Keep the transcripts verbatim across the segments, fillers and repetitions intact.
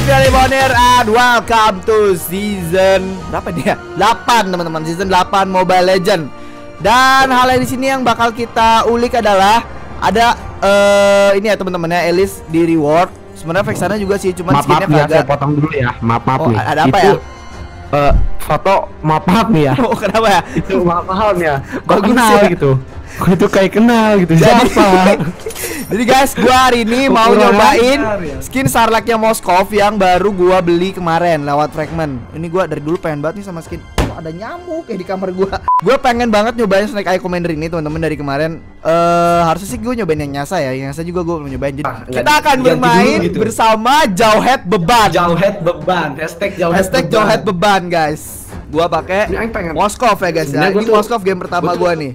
Luthfi Halimawan, and welcome to season berapa dia? delapan teman-teman, season delapan Mobile Legends. Dan hal yang di sini yang bakal kita ulik adalah ada uh, ini ya teman-teman ya, Alice di reward. Sebenarnya fixannya juga sih, cuman maaf, skinnya maaf, kagak. Saya potong dulu ya. Maaf, maaf oh, nih. Ada apa itu, ya? Uh, foto maaf, maaf nih ya. Oh, kenapa ya? Itu maaf, maaf ya. Gua kenal ya? Gitu. Gua itu kayak kenal gitu. Jadi, jadi guys, gua hari ini mau nyobain skin Starlight Moskov yang baru gua beli kemarin lewat fragment. Ini gua dari dulu pengen banget nih sama skin. Oh, ada nyamuk kayak di kamar gua. Gua pengen banget nyobain Snake Eye Commander ini teman-teman dari kemarin. Uh, harusnya sih gue nyobain yang nyasa ya, yang nyasa juga gue belum nyobain. Jadi ah, kita akan bermain gitu bersama Jawhead beban. Jawhead beban. Hashtag Jawhead Hashtag beban. Jawhead beban guys. Gua pakai Moskov ya guys. Ya. Ini Moskov game pertama gue nih.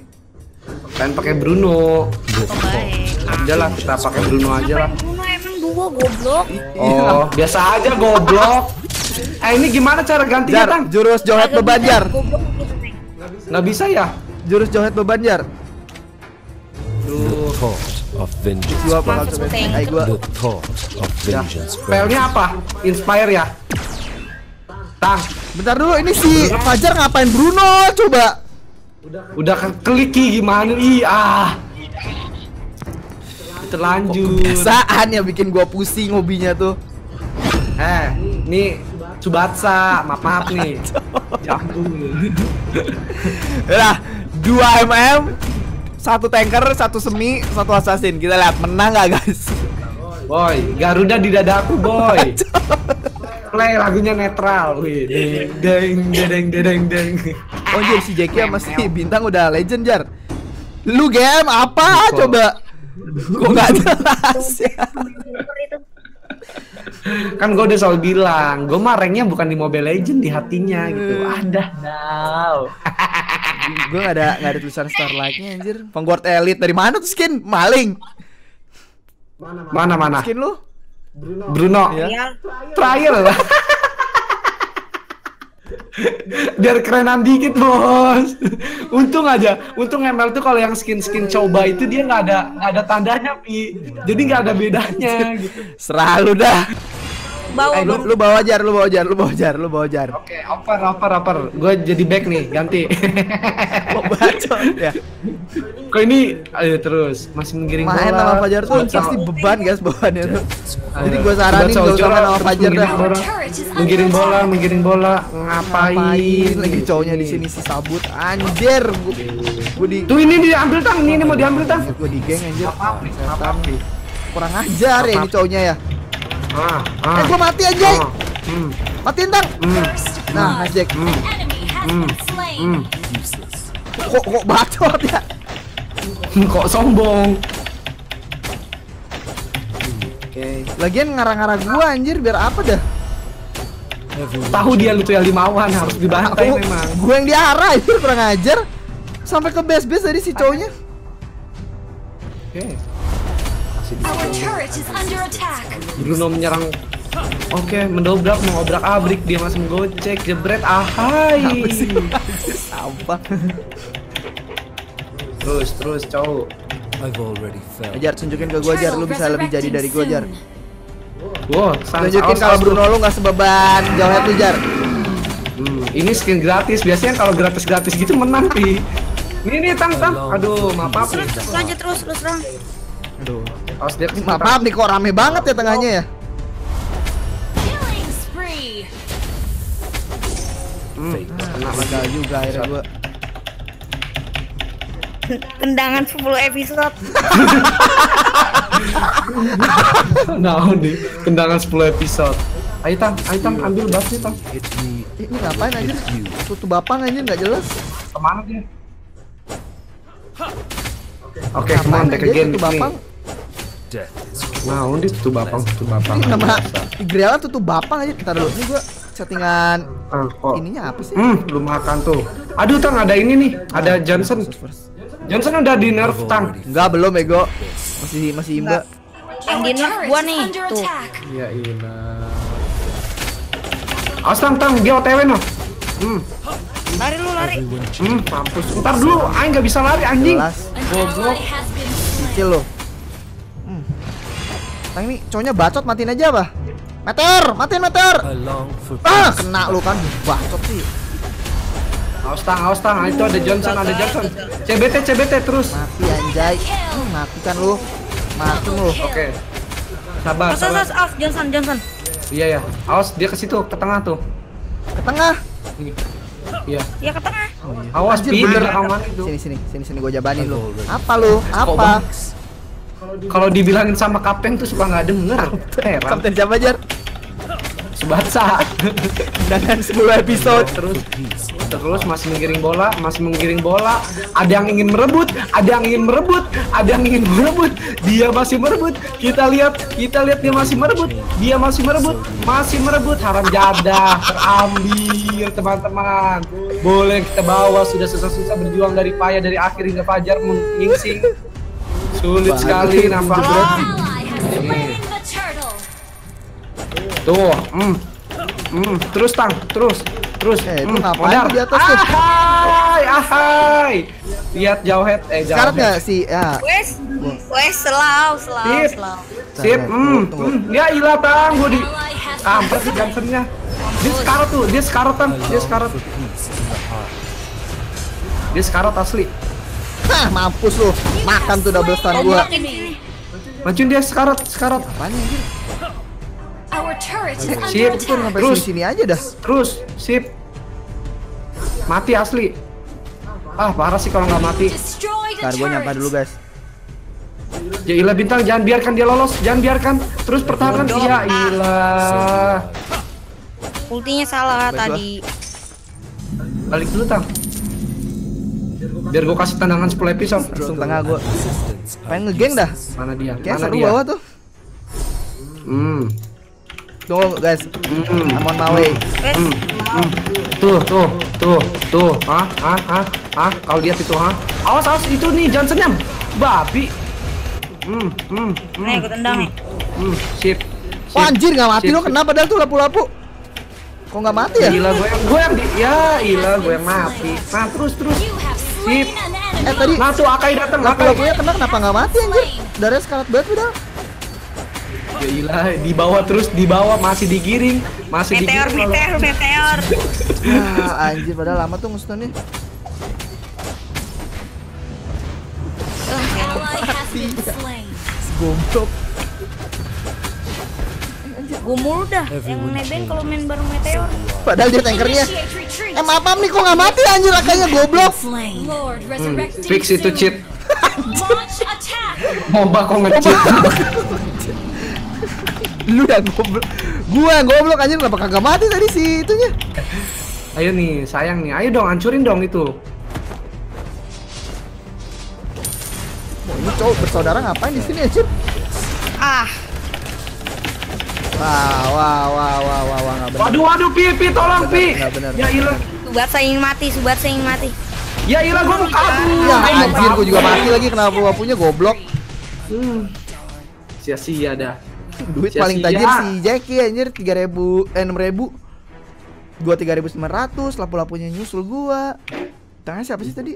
Pengen pakai Bruno. Udah lah kita pakai Bruno aja lah. Bruno emang duo goblok. Oh biasa aja goblok. Eh ini gimana cara gantinya Tang? Jurus Jawhead beban jar. Nggak bisa ya? Jurus Jawhead beban jar. The cost of vengeance. Gua bakal coba ini. The cost of vengeance. Spellnya apa? Inspire ya. Tang, bentar dulu ini si Fajar ngapain Bruno? Coba. Udah udah kan kliki gimana? Ih ah. Terlanjut. Kebiasaan ya bikin gua pusing hobinya tuh. Eh, nih Subatsa, maaf maaf nih. Jagung. Lah, dua M M. Satu tanker, satu semi, satu assassin. Kita lihat menang nggak guys? Boy, Garuda di dadaku boy. Play lagunya netral. Wih, deng deng deng deng. Oh jadi si Jackie sama si Bintang udah legend jar. Lu game apa coba? Kok nggak jelas ya? Kan gue udah selalu bilang, gue mah ranknya bukan di Mobile Legends, di hatinya gitu. Ada now. Gue gak ada gak ada tulisan Starlight-nya anjir. Pengguard elite dari mana tuh skin? Maling. Mana mana? Mana, mana? Skin lu? Bruno. Bruno. Ya. Trial. Trial. Biar kerenan dikit, Bos. Untung aja. Untung M L tuh kalau yang skin-skin coba itu dia nggak ada nggak ada tandanya, Pi. Jadi nggak ada bedanya gitu. Selalu dah. Bawa, eh, lu, lu bawa jar, lu bawa jar, lu bawa jar, lu bawa jar. Oke, okay, oper, oper, oper. Gue jadi back nih, ganti. Mau bacot ya. Kok ini, ayo terus masih menggiring bola. Main sama Fajar tuh pasti beban guys bawaannya tuh. Jadi gue saranin gak usah main sama Fajar dah. Menggiring bola, menggiring bola, ngapain? Ngapain lagi cowoknya di sini si sabut, anjir. Gue di. Tuh ini diambil tang, ini, ini mau diambil tang. Gue di geng anjir. Kurang ajar ya ini cowoknya ya. Ah, ah, eh gua mati aja. Ah, mm, matiin Tang. Mm, nah, Jack. Mm, mm, mm. Kok kok bacot ya? Kok sombong. Oke. Okay. Lagian ngarang-ngarang gua anjir biar apa dah? Tahu dia Luthfi Halimawan harus dibantai memang. Gua yang diarah itu kurang ajar. Sampai ke base-base tadi si cowoknya. Oke. Okay. Our turret is under attack. Bruno menyerang. Oke, okay, mendobrak, mengobrak abrik, dia masih menggocek, jebret, ahai. Sampah. Terus, terus, cowok. Ajar, tunjukin ke gua ajar, lu bisa lebih jadi dari gua ajar. Wow, tunjukin kalau Bruno lu nggak sebeban, jauhnya tuh jar. Hmm, ini skin gratis, biasanya kalau gratis-gratis gitu menang pi. Ini nih tang tang, aduh, maaf. Terus lanjut terus, terus terang. Aduh, awas dia. Maaf nih kok rame banget ya tengahnya ya. Hmm, kena bakal juga akhirnya gua. Tendangan sepuluh episode. Nah, nih, tendangan sepuluh episode. Ayo Tang, ayo Tang ambil basnya Tang. Ini ngapain aja? Tutup bapang aja enggak jelas. Kemana dia? Oke, kemana back again nih. Nah, undi tutup bapang, tutup bapang. Ini nama Igrealan tutup bapang aja. Kita dulu, ini gua settingan ininya apa sih? Hmm, belum makan tuh. Aduh, Tang, ada ini nih, ada Johnson. Johnson udah di nerf, Tang. Enggak, belum, Ego. Masih masih imba. Yang di nerf gua nih, tuh. Iya, iya. Awas, Tang, Tang, dia O T W noh. Hmm. Lari lu, lari. Hmm, mampus. Ntar dulu, aing nggak bisa lari, anjing. Goblok. Kecil lo. Tang ini cowoknya bacot, matiin aja apa? Meteor, matiin Meteor. Ah, kena lu kan, bacot sih. Awas tang, awas tang, itu ada Johnson, ada Johnson. C B T, C B T terus. Mati anjay, hmm, matikan lu, mati lu. Oke, okay. Sabar, sabar. Awas, awas, Johnson, Johnson. Iya ya, awas dia ke situ, ke tengah tuh. Ke tengah. Iya. Iya ke tengah. Oh, iya. Awas di belakang mana itu. Sini sini sini sini gua jabanin lu. Apa lu? Apa? Kalau dibilangin sama Kapten tuh suka nggak denger. Kapten siapa, Jar? Sebatsa. Dengan sepuluh episode terus terus masih menggiring bola, masih menggiring bola. Ada yang ingin merebut, ada yang ingin merebut, ada yang ingin merebut. Dia masih merebut. Kita lihat, kita lihat dia masih merebut. Dia masih merebut, masih merebut. Haram jadah terambil, teman-teman. Boleh kita bawa, sudah susah-susah berjuang dari payah dari akhir hingga Fajar mengingsing. Sulit sekali nampaknya. Tuh, mm. Mm. terus tang, terus, terus. Eh, itu mm. ngapain di atas tuh? Ahai, ahai. Lihat Jawhead, eh Jawhead. Sekarang nggak sih? Ya. Wes, wes selau, selau, sip. selau. Sip, mm. Mm. ya ilah bang, gue di. Ampet sih Johnsonnya. Dia sekarang tuh, dia sekarang kan, dia sekarang. Dia sekarang asli. Hah, mampus lu, makan tuh double stun gua. Mancun dia sekarang, sekarang. Apanya ini? Sip, terus sini aja dah. Terus, sip. Mati asli. Ah, parah sih kalau nggak mati. Ntar gue nyampa dulu, guys. Ya ilah bintang, jangan biarkan dia lolos, jangan biarkan. Terus pertahanan, ya ilah. Ultinya salah tadi. Balik dulu, Tang. Biar gue kasih tendangan sepuluh episode. Langsung tengah gue. Pengen ngegeng dah. Mana dia? Kayak seru bawah tuh. Hmm. Tunggu guys, amon mawe. Tuh, tuh, tuh, tuh. Hah, hah, hah, hah. Kalau lihat itu, hah. Awas, awas itu nih, jangan senyum. Babi. Hmm, hmm. Nih, gue tendang nih. Hmm, sip. Wah, anjir nggak mati lo, kenapa padahal tuh lapu-lapu? Kok nggak mati ya? Gila, gue yang, gue yang, ya, gila, gue yang mati. Nah, terus, terus. Sip. Eh tadi, nah tuh Akai datang. Lapu-lapunya kena, kenapa nggak mati anjir? Darahnya sekarat banget udah. Gila, dibawa terus, dibawa masih digiring, masih meteor, digiring. Meteor, meteor, meteor. Ah, anjir, padahal lama tuh ngestunnya. Goblok. Gue mulu dah yang nebeng kalau main bareng meteor. Padahal dia tankernya. Eh, maaf nih kok nggak mati anjir, kayaknya goblok. Hmm, fix itu cheat. Moba kok nge-cheat. Lu udah goblok, gua goblok aja kenapa kagak mati tadi si itunya. Ayo nih, sayang nih, ayo dong hancurin dong itu. Oh, ini cowok bersaudara ngapain di sini anjir? Ah. Wah, wah, wah, wah, wah, wah, nggak bener. Waduh, waduh, pi, pi, tolong pi. Nggak bener. Ya ilah. Subat saing mati, subat saing mati. Ya ilah, gua mau kabur. Ya anjir, gua juga mati lagi kenapa wapunya goblok. Hmm. Sia-sia dah. Duit sia-sia. Paling tajir si Jackie anjir tiga ribu eh enam ribu. Gua tiga ribu sembilan ratus, lapu-lapunya nyusul gua. Tangan siapa sih tadi?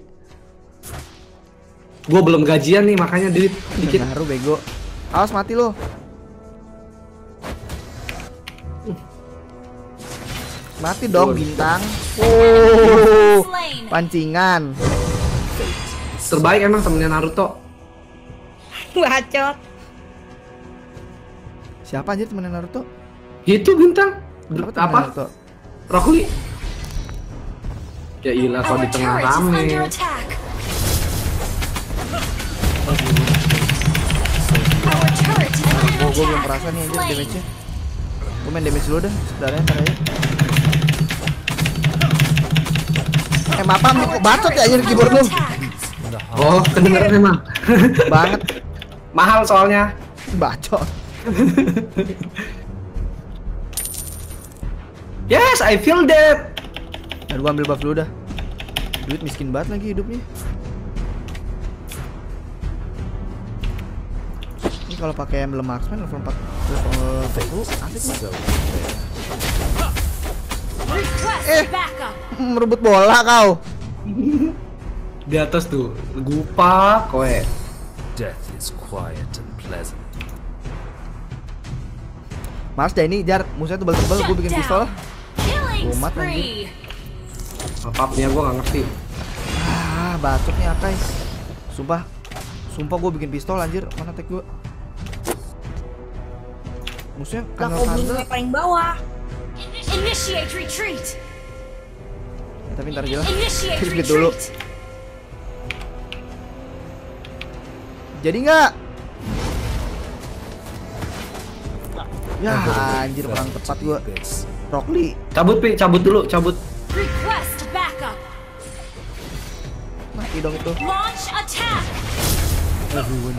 Gua belum gajian nih makanya duit dikit. Baru bego. Awas mati lo. Mati dong bintang. Oh. Pancingan. Terbaik emang temennya Naruto. Bacot. Siapa aja temen Naruto? Itu bintang. Ber apa? Naruto? Rock Lee. Ya ilah kalau di tengah rame. Gua gua belum merasa nih anjir damage-nya. Gua main damage dulu dah, saudaranya ntar aja. Eh, maaf nih kok bacot ya anjir keyboard lu. Oh, kedengeran emang. Banget. Mahal soalnya. Bacot. Yes, I feel that. Aduh, ambil buff dulu dah. Duit miskin banget lagi hidupnya. Ini kalau pakai emblem marksman level empat level asik banget. Eh, merebut bola kau. Di atas tuh, gupa kowe. Death is quiet and pleasant. Mars dah ini Jar, musuhnya tebal-tebal, gue bikin pistol. Gomat anjir. Apa-apanya gue gak ngerti. Ah, bacot nih Akai. Sumpah. Sumpah gue bikin pistol anjir, mana tag gue. Musuhnya kandel-kandel paling bawah. Initiate retreat. Ya, tapi ntar jelas. Retreat dulu. Jadi nggak? Ya anjir, kurang tepat gua. Rock Lee. Cabut Pi, cabut dulu, cabut. Request backup. Mati dong itu. Launch attack.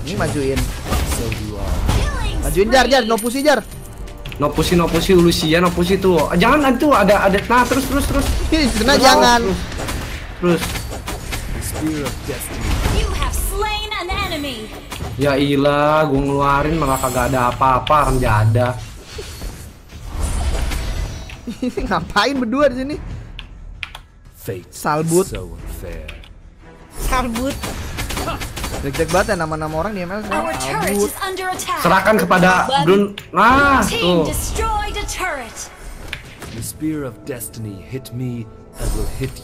Ini majuin. Majuin Jar, Jar, no pusi Jar. No pusi, no pusi, Lucian, no pusi tuh. Jangan nanti tuh ada ada nah terus terus terus. Kena jangan. Terus. Ya ilah, gue ngeluarin malah kagak ada apa-apa, rendah ada. Ini ngapain berdua di sini? Salbut. Salbut. Jelek-jelek banget ya nama-nama orang di M L. Salbut. Serahkan kepada Bruno. Nah, tuh.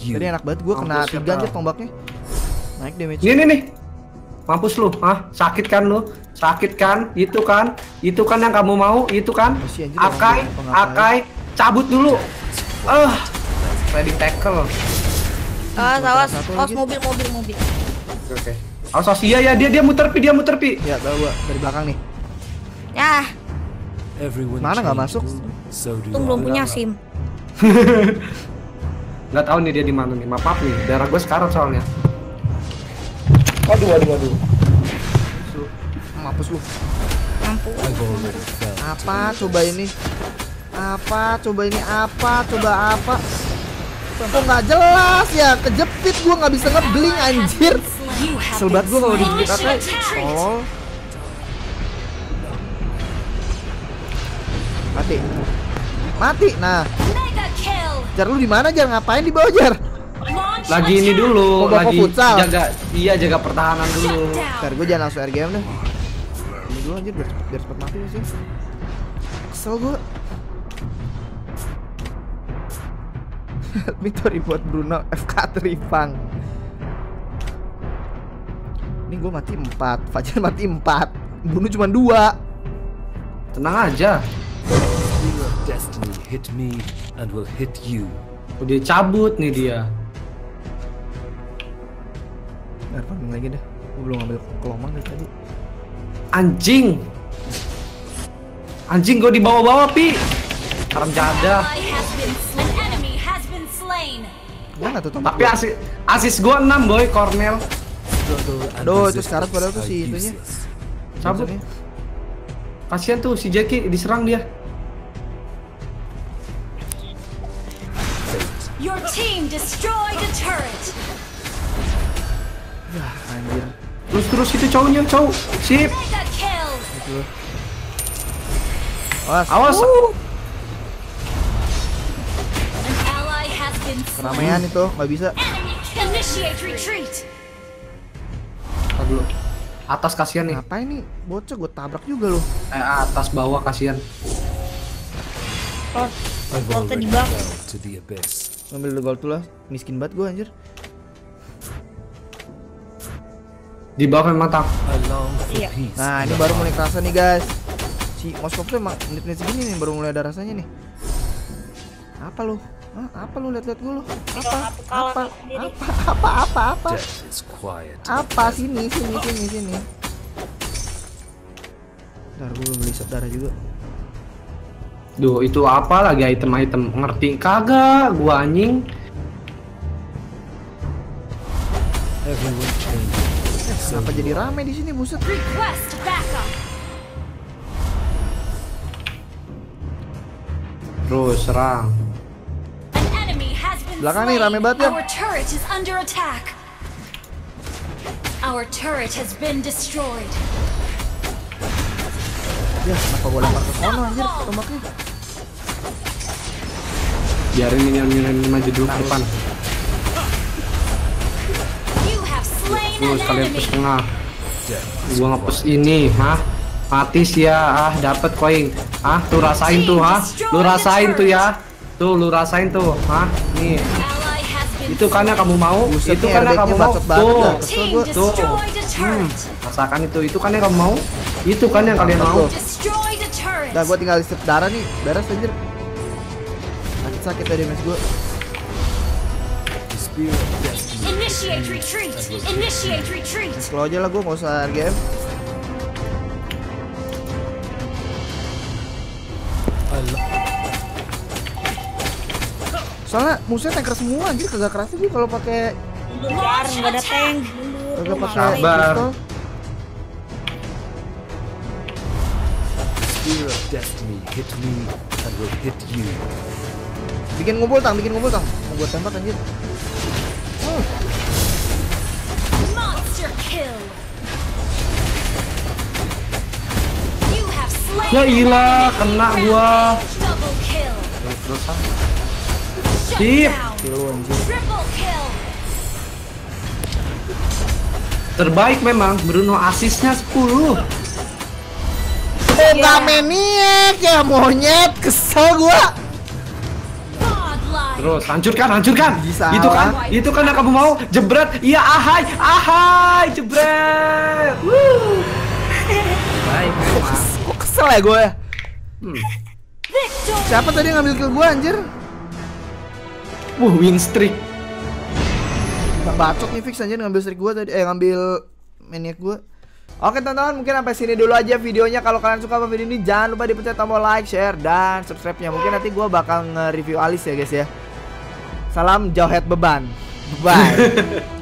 Tadi enak banget, gue kena tiga aja tombaknya. Naik damage. Ini nih. Mampus lu, ah sakit kan lu, sakit kan, itu kan, itu kan yang kamu mau, itu kan, Akai, Akai, cabut dulu, ah, uh, ready tackle, ah, awas, awas mobil, mobil, mobil, oke, okay, awas, awas iya ya, dia dia muter pi, dia muter pi, ya bawa dari belakang nih, ya, mana nggak masuk, untung belum punya SIM, nggak tahu nih dia di mana nih, maaf nih, darah gue sekarat soalnya. Waduh, waduh, waduh. Mampus lu. Mampus. Apa coba ini? Apa coba ini? Apa coba apa? Kok nggak jelas ya? Kejepit gua nggak bisa ngebling anjir. Selbat gua kalau dijepit apa? Oh. Mati. Mati. Nah. Jar lu di mana Jar? Ngapain di bawah Jar? Lagi ini dulu, Boko lagi futsal. Jaga, iya jaga pertahanan dulu. Ntar gue jangan langsung R G M deh. Ini dulu anjir biar, biar cepet mati sih. Kesel gue. Meteor buat Bruno F K Tripang. Ini gue mati empat, Fajar mati empat, Bruno cuma dua. Tenang aja. Your destiny hit me and will hit you. Udah cabut nih dia. Ntar lagi deh, gue belum ngambil kelomang dari tadi. Anjing, anjing gue dibawa-bawa Pi. Karam jada. Jangan tuh. Tapi asis asis gue enam boy, Cornel. Aduh, itu sekarat padahal tuh si itunya. Cabut. Kasian tuh si Jackie diserang dia. Your team destroyed the turret. Ya, anjir. Terus terus itu cowoknya, cowok. Sip. Awas. Awas. Uh. Keramaian itu, nggak bisa. Aduh. Atas kasihan nih. Apa ini? Bocah gue tabrak juga loh. Eh, atas bawah kasihan. Oh, volta di bawah. Ngambil gol tuh lah, miskin banget gue anjir. Di bawah memang tak. Iya. Nah ini baru mulai kerasa nih guys. Si Moskov tuh emang menit-menit segini nih baru mulai ada rasanya nih. Apa lu? Hah, apa lu lihat-lihat gue lu? Apa? Apa? Apa? Apa? Apa? Apa? Apa? Sini, sini, sini, sini. Ntar gue beli set darah juga. Duh, itu apa lagi item-item? Ngerti kagak gua anjing. Kenapa jadi rame di sini, buset? Terus serang. Belakang nih rame banget ya. Ya, kenapa gue lempar ke sana anjir, tombaknya. Biarin minion-minion maju dulu ke depan. Terus kalian push tengah. Gua nge-push ini, hah? Mati sih ya, ah, dapet koin. Hah, tuh rasain tuh, hah? Lu rasain tuh ya. Tuh lu rasain tuh, hah? Nih. Itu karena kamu mau, Buset itu karena kamu mau. Tuh, tuh. Hmm, rasakan itu, itu kan yang kamu mau. Itu kan yang kalian mau. Udah gua tinggal isep darah nih, darah anjir. Sakit sakit tadi mas gua. Initiate retreat. Initiate retreat. Slow aja lah gua, enggak usah game. Soalnya musuhnya tanker semua anjir, kagak kerasa sih kalau pakai jar, enggak ada tank. Kagak pakai sabar. Spirit of destiny hit me and will hit you. Bikin ngumpul tang, bikin ngumpul tang. Mau buat tembak anjir. Oh. Monster kill. You have slain. Ya ilah, kena gua. Sip. Terbaik memang Bruno, asisnya sepuluh. Oga maniak ya monyet, kesel gua. Terus hancurkan, hancurkan. Bisa. Itu kan, itu kan yang kamu mau. Jebret, iya ahai, ahai, jebret. Woo. Baik. Kok kesel ya gue? Hmm. Siapa tadi ngambil kill gue anjir? Wuh, win streak. Bacot nih fix anjir ngambil streak gue tadi, eh ngambil maniak gue. Oke teman-teman, mungkin sampai sini dulu aja videonya. Kalau kalian suka sama video ini, jangan lupa dipencet tombol like, share, dan subscribe-nya. Mungkin nanti gue bakal nge-review Alice ya guys ya. Salam Jawhead beban. Bye.